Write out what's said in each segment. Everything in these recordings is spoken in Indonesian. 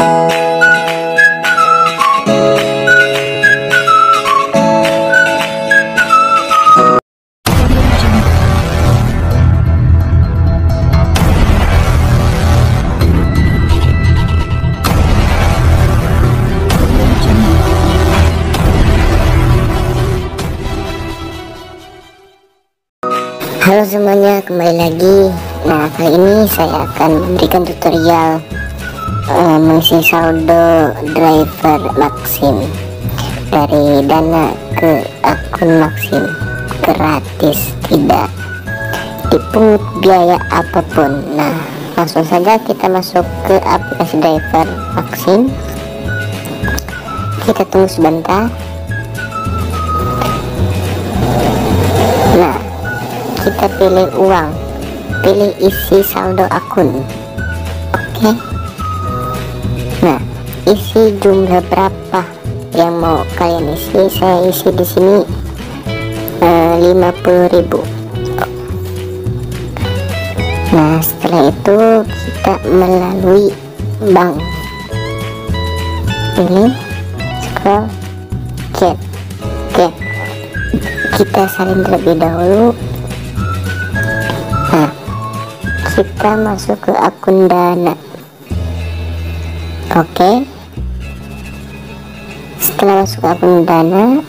Halo semuanya, kembali lagi. Nah, kali ini saya akan memberikan tutorial mengisi saldo driver Maxim dari Dana ke akun Maxim, gratis, tidak dipungut biaya apapun. Nah, langsung saja kita masuk ke aplikasi driver Maxim. Kita tunggu sebentar. Kita pilih uang, pilih isi saldo akun. Oke. Nah, isi jumlah berapa yang mau kalian isi. Saya isi di sini 50.000. Nah, setelah itu kita melalui bank. Pilih scroll get. Oke. Kita salin terlebih dahulu. Nah, kita masuk ke akun Dana. Oke. Setelah masuk ke akun Dana,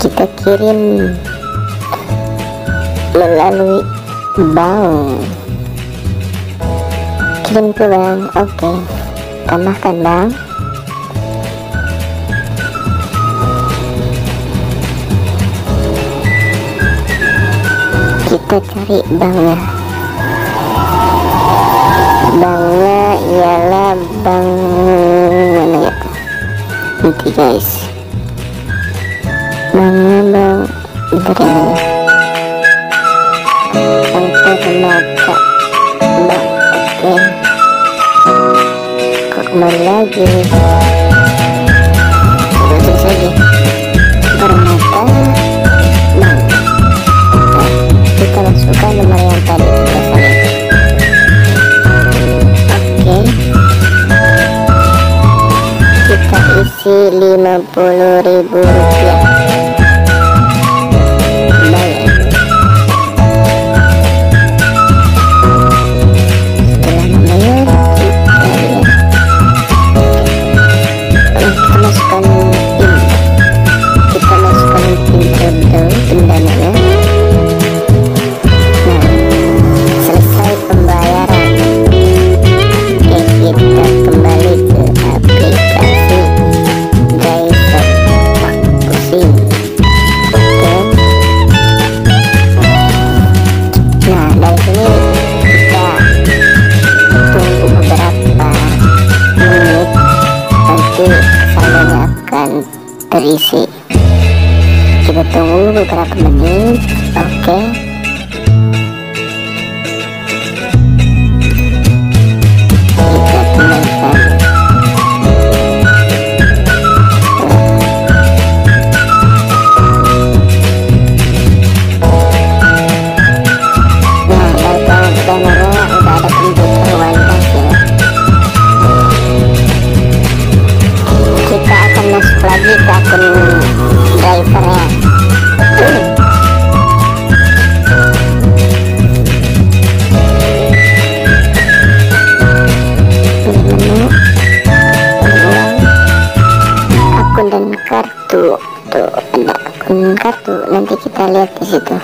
kita kirim melalui bank. Kirim ke bank. Oke. Tambahkan bank. Kita cari banknya. Banknya ialah bank mana ya? Nanti guys, banknya bank Permata. Oke, kok kembali lagi? Terus saja Permata. Masukkan nomor yang tadi kita salin. Oke. Kita isi 50.000 rupiah. Baik. Setelah membayar, kita lihat. Kita masukkan PIN. Kita masukkan PIN terlebih dahulu. Terisi. Kita tunggu beberapa menit. Oke. Kita temankan. Nah, dari kameranya udah ada komputer wajah ya. Kita akan masuk lagi ke akun drivernya. Akun dan kartu. Tuh ada akun kartu. Nanti kita lihat di situ.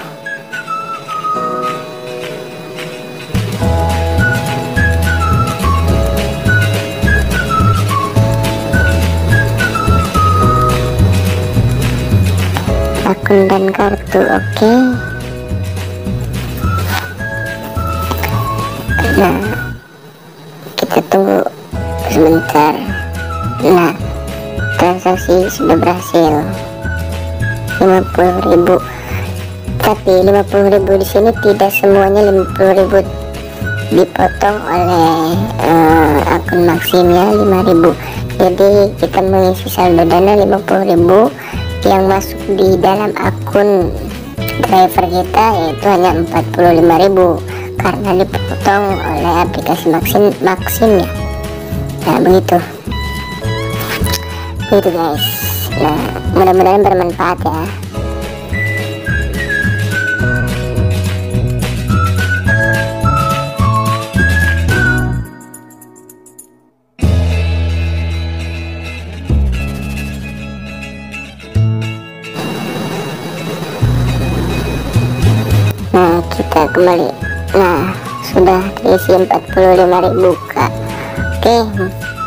Akun dan kartu. Oke. Nah, kita tunggu sebentar. Nah, transaksi sudah berhasil 50.000. Tapi 50.000 di sini tidak semuanya 50.000, dipotong oleh akun Maximnya 5.000. Jadi kita mengisi saldo Dana 50.000. yang masuk di dalam akun driver kita yaitu hanya 45.000. karena dipotong oleh aplikasi Maxim ya. Nah begitu guys. Nah mudah-mudahan bermanfaat ya. Nah kita kembali. Nah sudah terisi 45.000 kak. Oke.